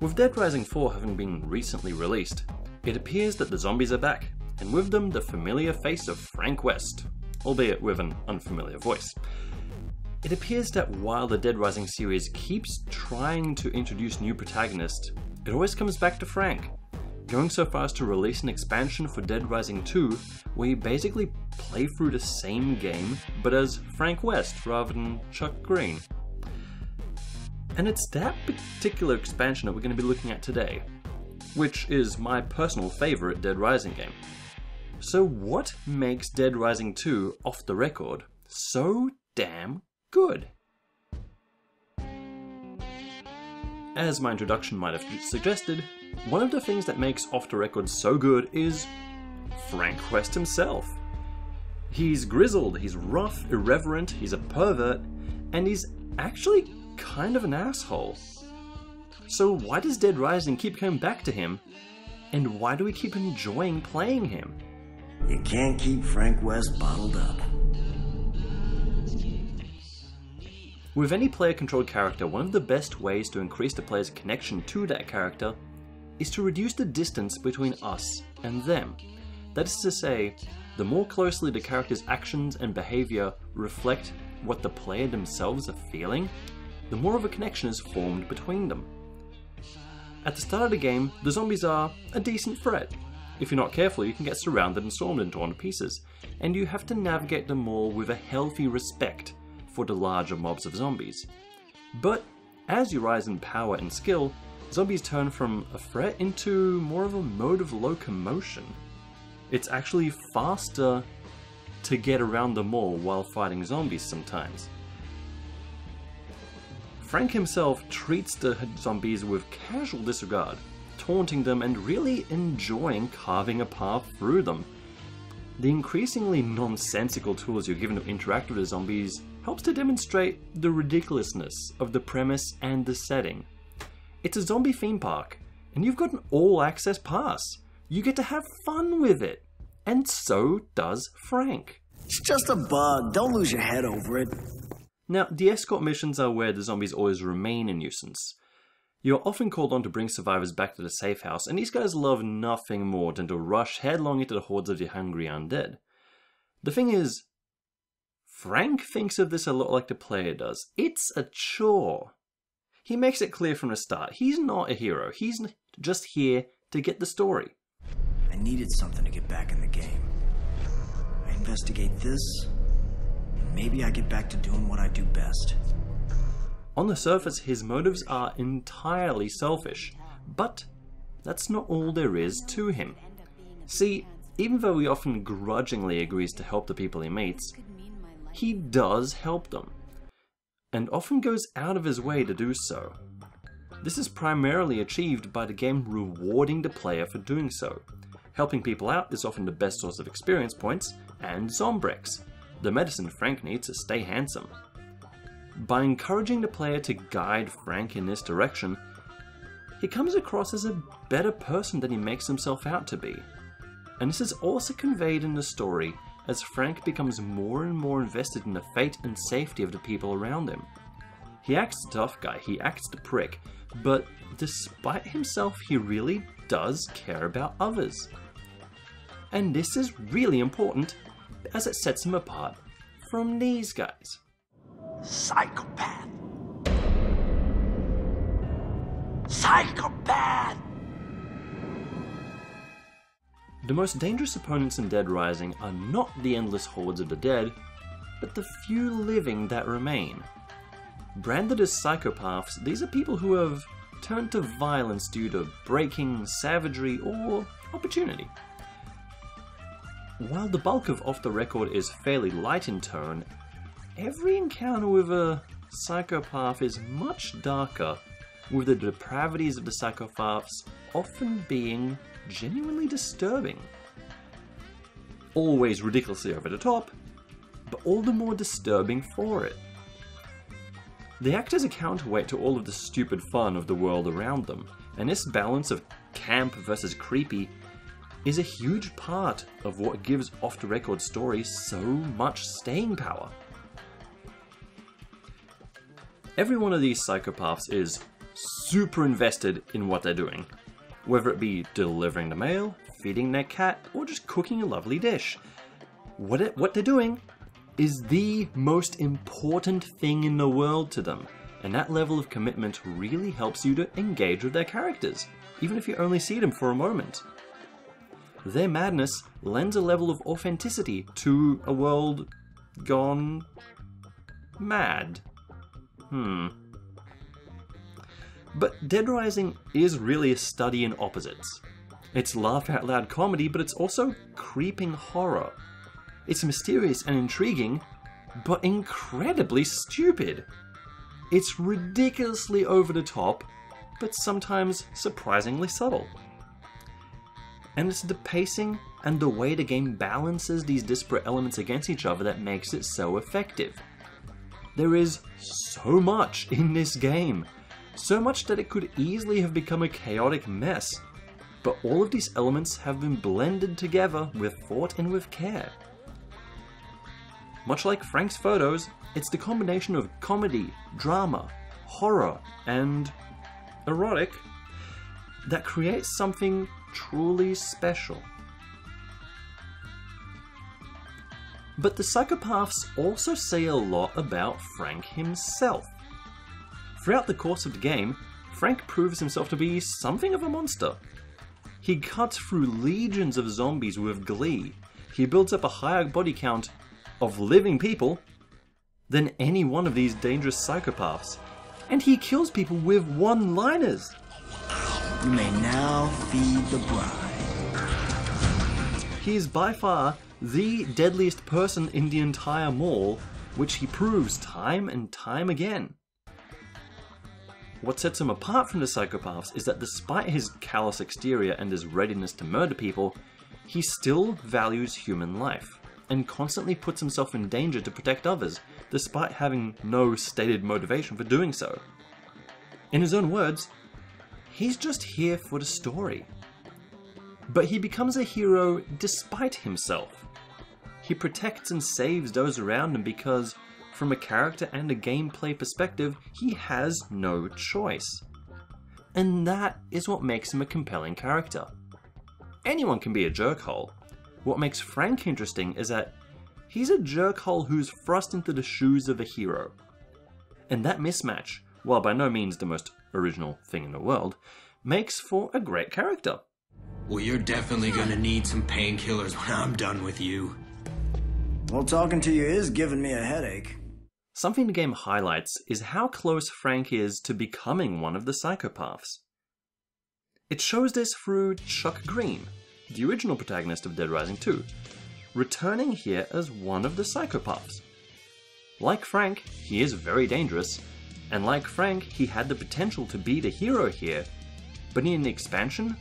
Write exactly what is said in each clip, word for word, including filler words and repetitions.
With Dead Rising four having been recently released, it appears that the zombies are back, and with them the familiar face of Frank West, albeit with an unfamiliar voice. It appears that while the Dead Rising series keeps trying to introduce new protagonists, it always comes back to Frank, going so far as to release an expansion for Dead Rising two where you basically play through the same game but as Frank West rather than Chuck Greene. And it's that particular expansion that we're going to be looking at today, which is my personal favourite Dead Rising game. So what makes Dead Rising two Off the Record so damn good? As my introduction might have suggested, one of the things that makes Off the Record so good is Frank West himself. He's grizzled, he's rough, irreverent, he's a pervert, and he's actually kind of an asshole. So why does Dead Rising keep coming back to him, and why do we keep enjoying playing him? You can't keep Frank West bottled up. With any player-controlled character, one of the best ways to increase the player's connection to that character is to reduce the distance between us and them. That is to say, the more closely the character's actions and behaviour reflect what the player themselves are feeling, the more of a connection is formed between them. At the start of the game, the zombies are a decent threat. If you're not careful, you can get surrounded and stormed and torn to pieces, and you have to navigate them all with a healthy respect for the larger mobs of zombies. But as you rise in power and skill, zombies turn from a threat into more of a mode of locomotion. It's actually faster to get around them all while fighting zombies sometimes. Frank himself treats the zombies with casual disregard, taunting them and really enjoying carving a path through them. The increasingly nonsensical tools you're given to interact with the zombies helps to demonstrate the ridiculousness of the premise and the setting. It's a zombie theme park, and you've got an all-access pass. You get to have fun with it, and so does Frank. It's just a bug, don't lose your head over it. Now, the escort missions are where the zombies always remain a nuisance. You're often called on to bring survivors back to the safe house, and these guys love nothing more than to rush headlong into the hordes of the hungry undead. The thing is, Frank thinks of this a lot like the player does. It's a chore. He makes it clear from the start, he's not a hero, he's just here to get the story. I needed something to get back in the game. I investigate this. Maybe I get back to doing what I do best. On the surface, his motives are entirely selfish, but that's not all there is to him. See, even though he often grudgingly agrees to help the people he meets, he does help them, and often goes out of his way to do so. This is primarily achieved by the game rewarding the player for doing so. Helping people out is often the best source of experience points, and Zombrex, the medicine Frank needs to stay handsome. By encouraging the player to guide Frank in this direction, he comes across as a better person than he makes himself out to be. And this is also conveyed in the story as Frank becomes more and more invested in the fate and safety of the people around him. He acts the tough guy, he acts the prick, but despite himself he really does care about others. And this is really important, as it sets him apart from these guys. Psychopath! Psychopath! The most dangerous opponents in Dead Rising are not the endless hordes of the dead, but the few living that remain. Branded as psychopaths, these are people who have turned to violence due to breaking, savagery, or opportunity. While the bulk of Off the Record is fairly light in tone, every encounter with a psychopath is much darker, with the depravities of the psychopaths often being genuinely disturbing. Always ridiculously over the top, but all the more disturbing for it. They act as a counterweight to all of the stupid fun of the world around them, and this balance of camp versus creepy is a huge part of what gives Off the Record stories so much staying power. Every one of these psychopaths is super invested in what they're doing, whether it be delivering the mail, feeding their cat, or just cooking a lovely dish. What it, what they're doing is the most important thing in the world to them, and that level of commitment really helps you to engage with their characters, even if you only see them for a moment. Their madness lends a level of authenticity to a world gone mad. Hmm. But Dead Rising is really a study in opposites. It's laugh-out-loud comedy, but it's also creeping horror. It's mysterious and intriguing, but incredibly stupid. It's ridiculously over the top, but sometimes surprisingly subtle. And it's the pacing and the way the game balances these disparate elements against each other that makes it so effective. There is so much in this game, so much that it could easily have become a chaotic mess, but all of these elements have been blended together with thought and with care. Much like Frank's photos, it's the combination of comedy, drama, horror, and erotic that creates something truly special. But the psychopaths also say a lot about Frank himself. Throughout the course of the game, Frank proves himself to be something of a monster. He cuts through legions of zombies with glee. He builds up a higher body count of living people than any one of these dangerous psychopaths. And he kills people with one-liners. You may now feed the bride. He is by far the deadliest person in the entire mall, which he proves time and time again. What sets him apart from the psychopaths is that despite his callous exterior and his readiness to murder people, he still values human life, and constantly puts himself in danger to protect others, despite having no stated motivation for doing so. In his own words, he's just here for the story. But he becomes a hero despite himself. He protects and saves those around him because, from a character and a gameplay perspective, he has no choice. And that is what makes him a compelling character. Anyone can be a jerkhole. What makes Frank interesting is that he's a jerkhole who's thrust into the shoes of a hero. And that mismatch, while by no means the most original thing in the world, makes for a great character. Well, you're definitely gonna need some painkillers when I'm done with you. Well, talking to you is giving me a headache. Something the game highlights is how close Frank is to becoming one of the psychopaths. It shows this through Chuck Greene, the original protagonist of Dead Rising two, returning here as one of the psychopaths. Like Frank, he is very dangerous, and like Frank, he had the potential to be the hero here, but in the expansion,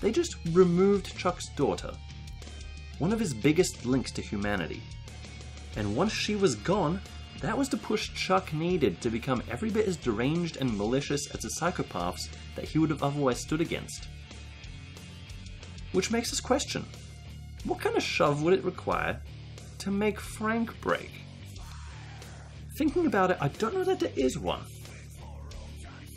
they just removed Chuck's daughter, one of his biggest links to humanity. And once she was gone, that was the push Chuck needed to become every bit as deranged and malicious as the psychopaths that he would have otherwise stood against. Which makes us question, what kind of shove would it require to make Frank break? Thinking about it, I don't know that there is one.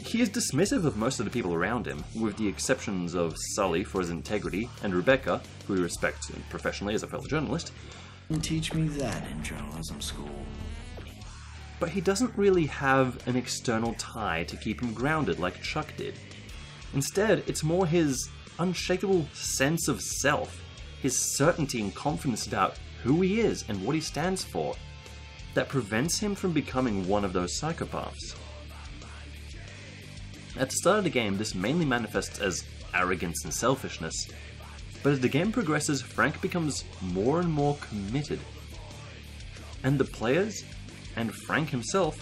He is dismissive of most of the people around him, with the exceptions of Sully for his integrity and Rebecca, who he respects professionally as a fellow journalist. Teach me that in journalism school. But he doesn't really have an external tie to keep him grounded like Chuck did. Instead, it's more his unshakable sense of self, his certainty and confidence about who he is and what he stands for, that prevents him from becoming one of those psychopaths. At the start of the game, this mainly manifests as arrogance and selfishness, but as the game progresses, Frank becomes more and more committed, and the players, and Frank himself,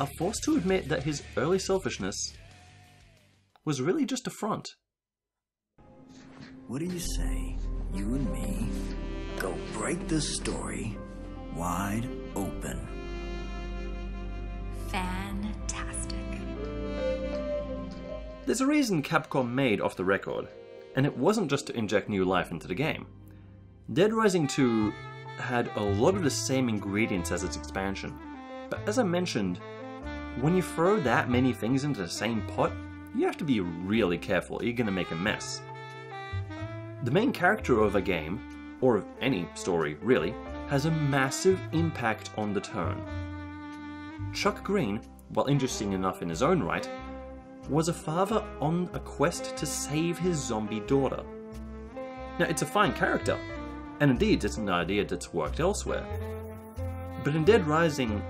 are forced to admit that his early selfishness was really just a front. What do you say, you and me go break this story wide open? Fantastic. There's a reason Capcom made Off the Record, and it wasn't just to inject new life into the game. Dead Rising two had a lot of the same ingredients as its expansion, but as I mentioned, When you throw that many things into the same pot, you have to be really careful, you're gonna make a mess. The main character of a game, or of any story really, has a massive impact on the turn. Chuck Greene, while interesting enough in his own right, was a father on a quest to save his zombie daughter. Now, it's a fine character, and indeed it's an idea that's worked elsewhere. But in Dead Rising,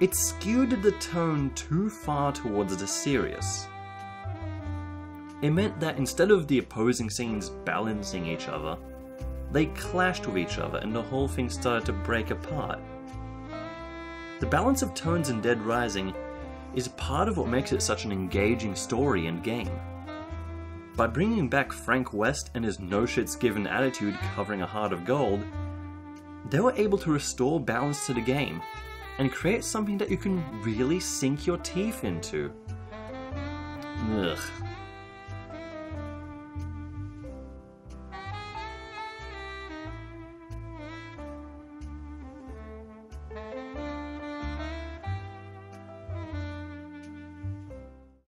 it skewed the tone too far towards the serious. It meant that instead of the opposing scenes balancing each other, they clashed with each other and the whole thing started to break apart. The balance of tones in Dead Rising is part of what makes it such an engaging story and game. By bringing back Frank West and his no-shits-given attitude covering a heart of gold, they were able to restore balance to the game and create something that you can really sink your teeth into. Ugh.